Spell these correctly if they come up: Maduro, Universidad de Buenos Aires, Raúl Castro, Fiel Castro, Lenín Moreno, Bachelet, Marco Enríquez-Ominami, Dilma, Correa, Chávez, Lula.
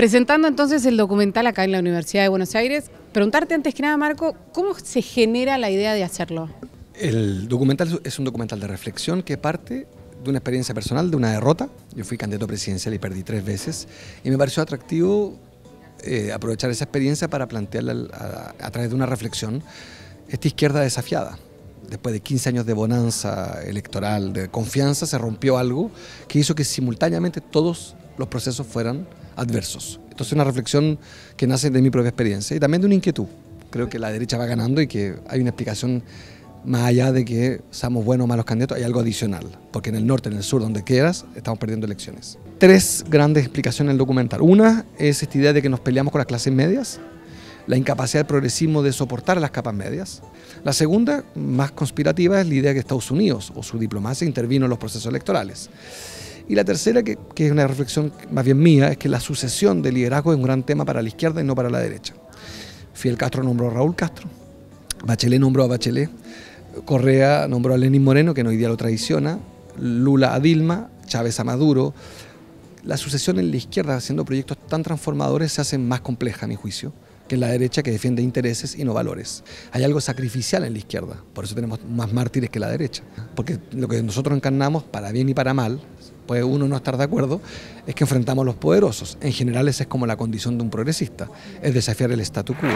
Presentando entonces el documental acá en la Universidad de Buenos Aires, preguntarte antes que nada, Marco, ¿cómo se genera la idea de hacerlo? El documental es un documental de reflexión que parte de una experiencia personal, de una derrota. Yo fui candidato presidencial y perdí 3 veces, y me pareció atractivo aprovechar esa experiencia para plantearla a través de una reflexión. Esta izquierda desafiada, después de 15 años de bonanza electoral, de confianza, se rompió algo que hizo que simultáneamente todos los procesos fueran adversos. Entonces es una reflexión que nace de mi propia experiencia y también de una inquietud. Creo que la derecha va ganando y que hay una explicación más allá de que seamos buenos o malos candidatos, hay algo adicional, porque en el norte, en el sur, donde quieras, estamos perdiendo elecciones. 3 grandes explicaciones en el documental. Una es esta idea de que nos peleamos con las clases medias, la incapacidad del progresismo de soportar a las capas medias. La segunda, más conspirativa, es la idea de que Estados Unidos o su diplomacia intervino en los procesos electorales. Y la tercera, que es una reflexión más bien mía, es que la sucesión de liderazgo es un gran tema para la izquierda y no para la derecha. Fiel Castro nombró a Raúl Castro, Bachelet nombró a Bachelet, Correa nombró a Lenín Moreno, que hoy día lo traiciona, Lula a Dilma, Chávez a Maduro. La sucesión en la izquierda, haciendo proyectos tan transformadores, se hace más compleja, a mi juicio, que en la derecha, que defiende intereses y no valores. Hay algo sacrificial en la izquierda, por eso tenemos más mártires que la derecha. Porque lo que nosotros encarnamos, para bien y para mal, puede uno no estar de acuerdo, es que enfrentamos a los poderosos. En general esa es como la condición de un progresista, es desafiar el statu quo.